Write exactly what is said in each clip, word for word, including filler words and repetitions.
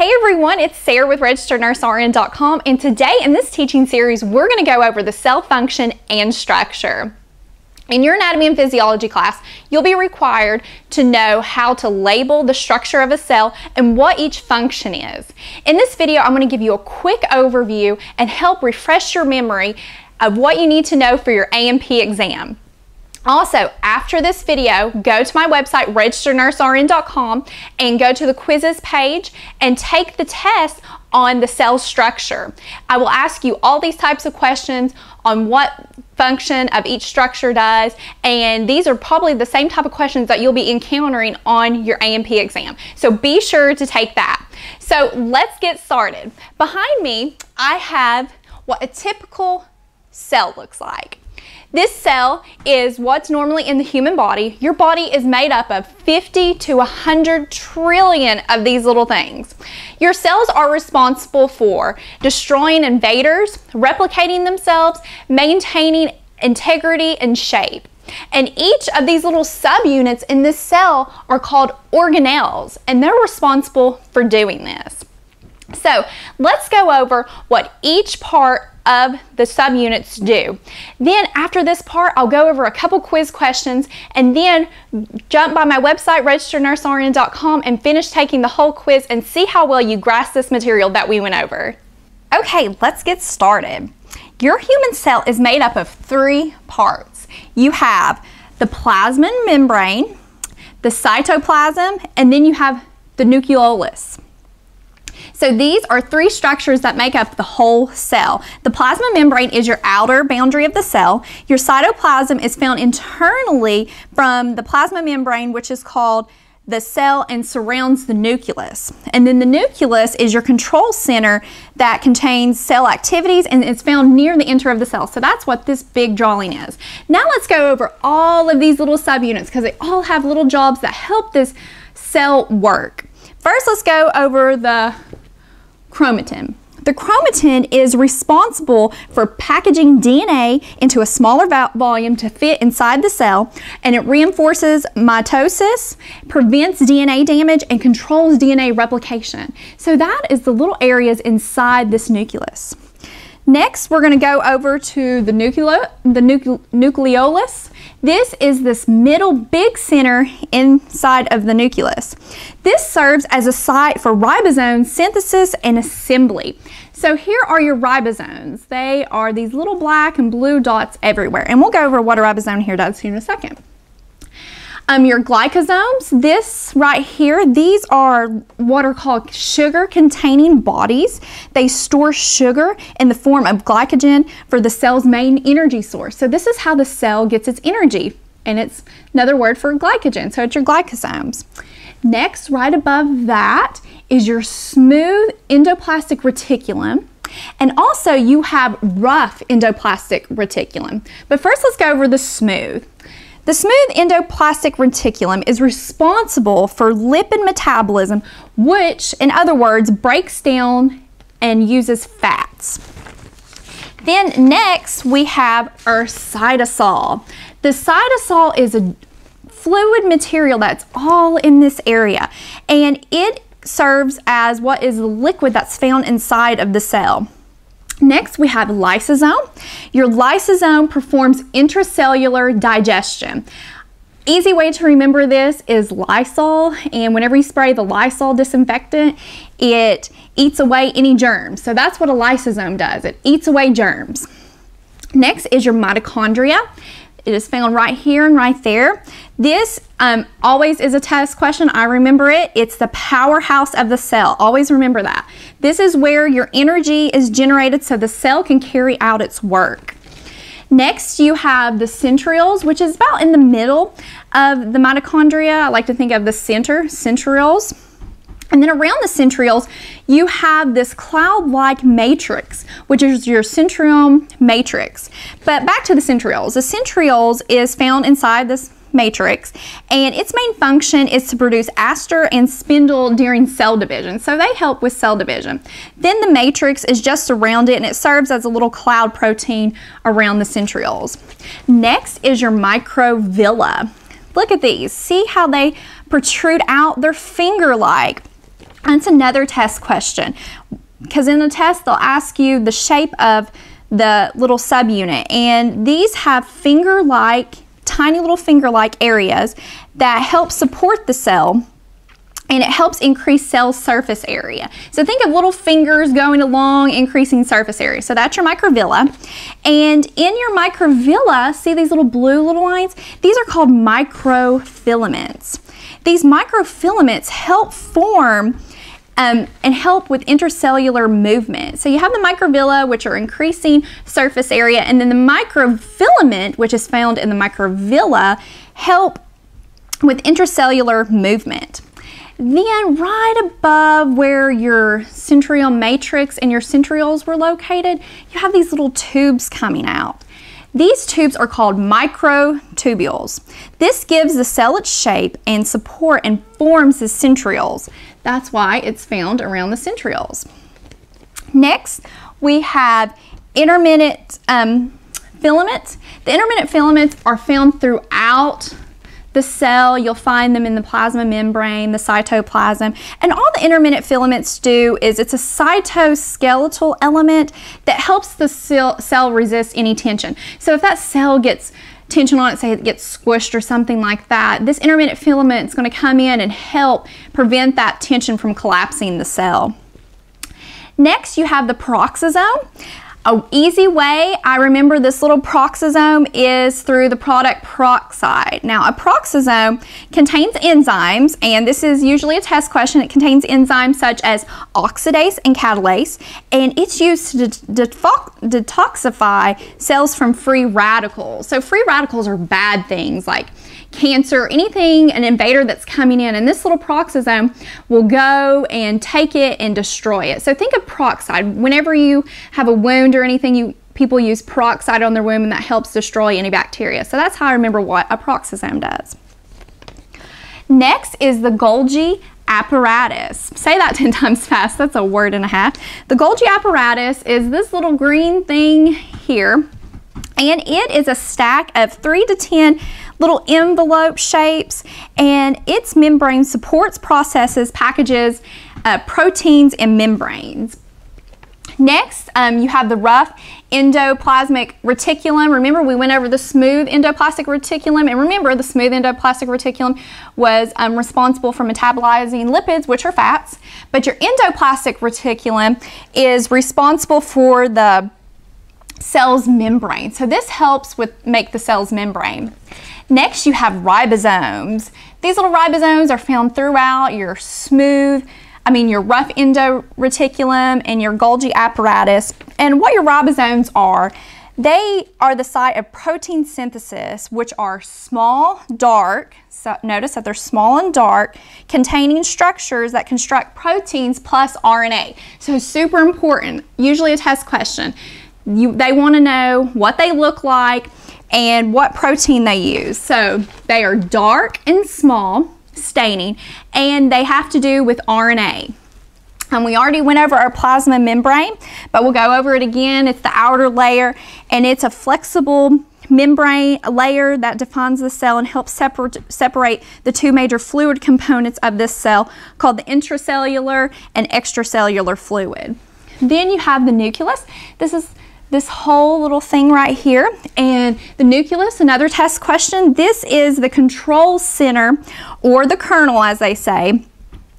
Hey everyone, it's Sarah with Registered Nurse R N dot com, and today in this teaching series we're going to go over the cell function and structure. In your anatomy and physiology class, you'll be required to know how to label the structure of a cell and what each function is. In this video, I'm going to give you a quick overview and help refresh your memory of what you need to know for your A and P exam. Also, after this video, go to my website, Registered Nurse R N dot com, and go to the quizzes page and take the test on the cell structure. I will ask you all these types of questions on what function of each structure does, and these are probably the same type of questions that you'll be encountering on your A and P exam. So be sure to take that. So let's get started. Behind me, I have what a typical cell looks like. This cell is what's normally in the human body. Your body is made up of fifty to one hundred trillion of these little things. Your cells are responsible for destroying invaders, replicating themselves, maintaining integrity and shape. And each of these little subunits in this cell are called organelles, and they're responsible for doing this. So let's go over what each part of the subunits do. Then after this part, I'll go over a couple quiz questions and then jump by my website, Registered Nurse R N dot com, and finish taking the whole quiz and see how well you grasp this material that we went over. Okay, let's get started. Your human cell is made up of three parts. You have the plasmid membrane, the cytoplasm, and then you have the nucleolus. So these are three structures that make up the whole cell. The plasma membrane is your outer boundary of the cell. Your cytoplasm is found internally from the plasma membrane, which is called the cell and surrounds the nucleus. And then the nucleus is your control center that contains cell activities, and it's found near the interior of the cell. So that's what this big drawing is. Now let's go over all of these little subunits because they all have little jobs that help this cell work. First, let's go over the chromatin. The chromatin is responsible for packaging D N A into a smaller volume to fit inside the cell, and it reinforces mitosis, prevents D N A damage, and controls D N A replication. So that is the little areas inside this nucleus. Next, we're going to go over to the, nucleo the nucle nucleolus. This is this middle big center inside of the nucleus. This serves as a site for ribosome synthesis and assembly. So here are your ribosomes. They are these little black and blue dots everywhere. And we'll go over what a ribosome here does here in a second. Um, your glycosomes, this right here, these are what are called sugar-containing bodies. They store sugar in the form of glycogen for the cell's main energy source. So this is how the cell gets its energy, and it's another word for glycogen, so it's your glycosomes. Next, right above that is your smooth endoplasmic reticulum. And also you have rough endoplasmic reticulum. But first let's go over the smooth. The smooth endoplasmic reticulum is responsible for lipid metabolism, which, in other words, breaks down and uses fats. Then next we have our cytosol. The cytosol is a fluid material that's all in this area, and it serves as what is the liquid that's found inside of the cell. Next, we have lysosome. Your lysosome performs intracellular digestion. Easy way to remember this is Lysol, and whenever you spray the Lysol disinfectant, it eats away any germs. So that's what a lysosome does. It eats away germs. Next is your mitochondria. It is found right here and right there. This um, always is a test question. I remember it. It's the powerhouse of the cell. Always remember that. This is where your energy is generated so the cell can carry out its work. Next, you have the centrioles, which is about in the middle of the mitochondria. I like to think of the center, centrioles. And then around the centrioles, you have this cloud-like matrix, which is your centriome matrix. But back to the centrioles. The centrioles is found inside this matrix, and its main function is to produce aster and spindle during cell division. So they help with cell division. Then the matrix is just around it, and it serves as a little cloud protein around the centrioles. Next is your microvilla. Look at these. See how they protrude out? They're finger-like. That's another test question, because in the test they'll ask you the shape of the little subunit, and these have finger-like, tiny little finger-like areas that help support the cell, and it helps increase cell surface area. So think of little fingers going along, increasing surface area. So that's your microvilla. And in your microvilla, see these little blue little lines? These are called microfilaments. These microfilaments help form um, and help with intercellular movement. So you have the microvilla, which are increasing surface area, and then the microfilament, which is found in the microvilla, help with intercellular movement. Then right above where your centriole matrix and your centrioles were located, you have these little tubes coming out. These tubes are called microtubules. This gives the cell its shape and support and forms the centrioles. That's why it's found around the centrioles. Next, we have intermittent um, filaments. The intermittent filaments are found throughout the cell. You'll find them in the plasma membrane, the cytoplasm, and all the intermittent filaments do is it's a cytoskeletal element that helps the cell resist any tension. So if that cell gets tension on it, say it gets squished or something like that, this intermittent filament is going to come in and help prevent that tension from collapsing the cell. Next, you have the peroxisome. An easy way I remember this little peroxisome is through the product peroxide. Now, a peroxisome contains enzymes, and this is usually a test question. It contains enzymes such as oxidase and catalase, and it's used to de de detoxify cells from free radicals. So free radicals are bad things like cancer, anything, an invader that's coming in, and this little peroxisome will go and take it and destroy it. So think of peroxide. Whenever you have a wound or anything, you people use peroxide on their wound, and that helps destroy any bacteria. So that's how I remember what a peroxisome does. Next is the Golgi apparatus. Say that ten times fast. That's a word and a half. The Golgi apparatus is this little green thing here, and it is a stack of three to ten little envelope shapes, and its membrane supports, processes, packages, uh, proteins, and membranes. Next, um, you have the rough endoplasmic reticulum. Remember, we went over the smooth endoplasmic reticulum, and remember the smooth endoplasmic reticulum was um, responsible for metabolizing lipids, which are fats, but your endoplasmic reticulum is responsible for the cell's membrane. So this helps with make the cell's membrane. Next, you have ribosomes. These little ribosomes are found throughout your smooth, I mean your rough endoreticulum and your Golgi apparatus. And what your ribosomes are, they are the site of protein synthesis, which are small, dark, so notice that they're small and dark, containing structures that construct proteins plus R N A. So super important, usually a test question. You, they want to know what they look like and what protein they use. So they are dark and small, staining, and they have to do with R N A. And we already went over our plasma membrane, but we'll go over it again. It's the outer layer, and it's a flexible membrane layer that defines the cell and helps separate, separate the two major fluid components of this cell, called the intracellular and extracellular fluid. Then you have the nucleus. This is this whole little thing right here, and the nucleus, another test question, this is the control center, or the kernel as they say,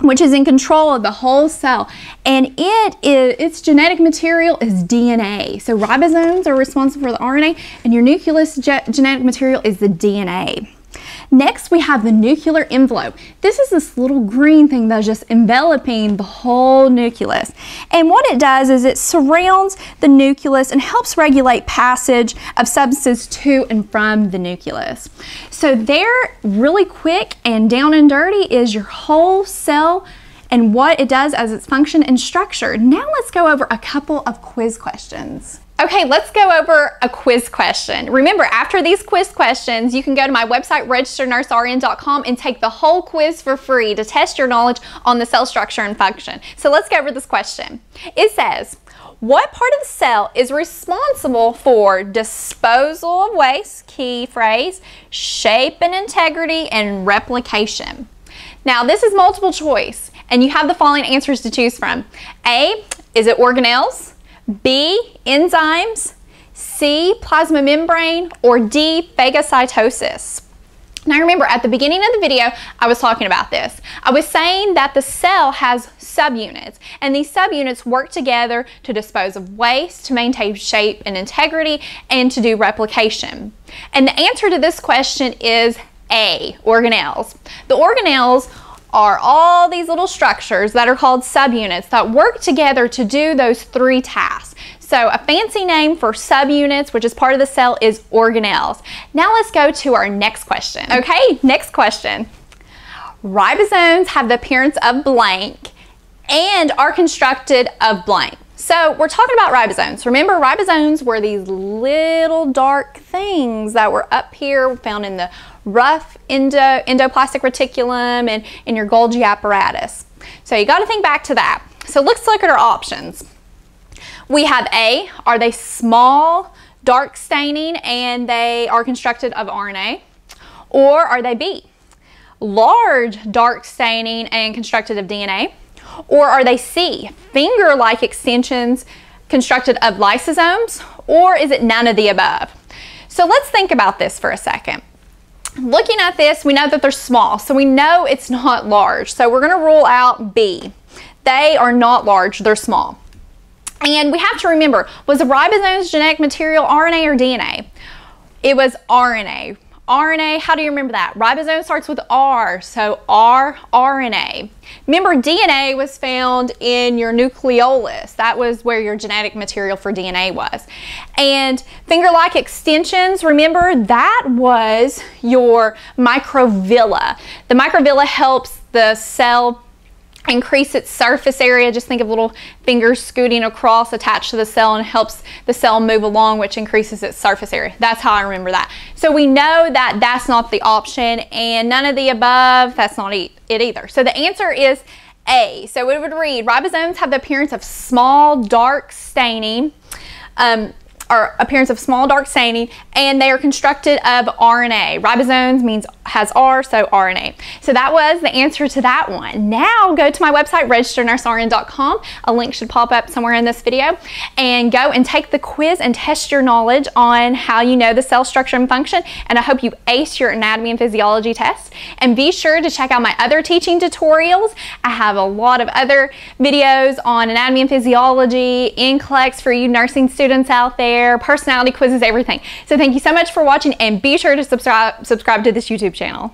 which is in control of the whole cell, and it is, its genetic material is D N A. So ribosomes are responsible for the R N A, and your nucleus ge genetic material is the D N A. Next, we have the nuclear envelope. This is this little green thing that's just enveloping the whole nucleus. And what it does is it surrounds the nucleus and helps regulate passage of substances to and from the nucleus. So there, really quick and down and dirty, is your whole cell and what it does as its function and structure. Now let's go over a couple of quiz questions. Okay, let's go over a quiz question. Remember, after these quiz questions, you can go to my website, registered nurse R N dot com, and take the whole quiz for free to test your knowledge on the cell structure and function. So let's go over this question. It says, what part of the cell is responsible for disposal of waste, key phrase, shape and integrity, and replication? Now this is multiple choice and you have the following answers to choose from. A, is it organelles? B, enzymes? C, plasma membrane? Or D, phagocytosis? Now remember, at the beginning of the video, I was talking about this. I was saying that the cell has subunits, and these subunits work together to dispose of waste, to maintain shape and integrity, and to do replication. And the answer to this question is A, organelles. The organelles are all these little structures that are called subunits that work together to do those three tasks. So a fancy name for subunits, which is part of the cell, is organelles. Now let's go to our next question. Okay, next question. Ribosomes have the appearance of blank and are constructed of blank. So we're talking about ribosomes. Remember, ribosomes were these little dark things that were up here, found in the rough endo, endoplasmic reticulum and in your Golgi apparatus. So you got to think back to that. So let's look at our options. We have A, are they small, dark staining, and they are constructed of R N A? Or are they B, large, dark staining and constructed of D N A? Or are they C, finger-like extensions constructed of lysosomes? Or is it none of the above? So let's think about this for a second. Looking at this, we know that they're small, so we know it's not large. So we're gonna rule out B. They are not large, they're small. And we have to remember, was the ribosome's genetic material R N A or D N A? It was R N A. R N A, how do you remember that? Ribosome starts with R, so R, R N A. Remember, D N A was found in your nucleolus. That was where your genetic material for D N A was. And finger-like extensions, remember, that was your microvilla. The microvilla helps the cell increase its surface area. Just think of little fingers scooting across attached to the cell and helps the cell move along, which increases its surface area. That's how I remember that. So we know that that's not the option, and none of the above, that's not it either. So the answer is A. So it would read, ribosomes have the appearance of small dark staining, um, or appearance of small dark staining, and they are constructed of R N A. Ribosomes means has R, so R N A. So that was the answer to that one. Now go to my website, registered nurse R N dot com. A link should pop up somewhere in this video, and go and take the quiz and test your knowledge on how you know the cell structure and function, and I hope you ace your anatomy and physiology test. And be sure to check out my other teaching tutorials. I have a lot of other videos on anatomy and physiology, N C L E X for you nursing students out there, personality quizzes, everything. So thank you so much for watching, and be sure to subscribe subscribe to this YouTube channel.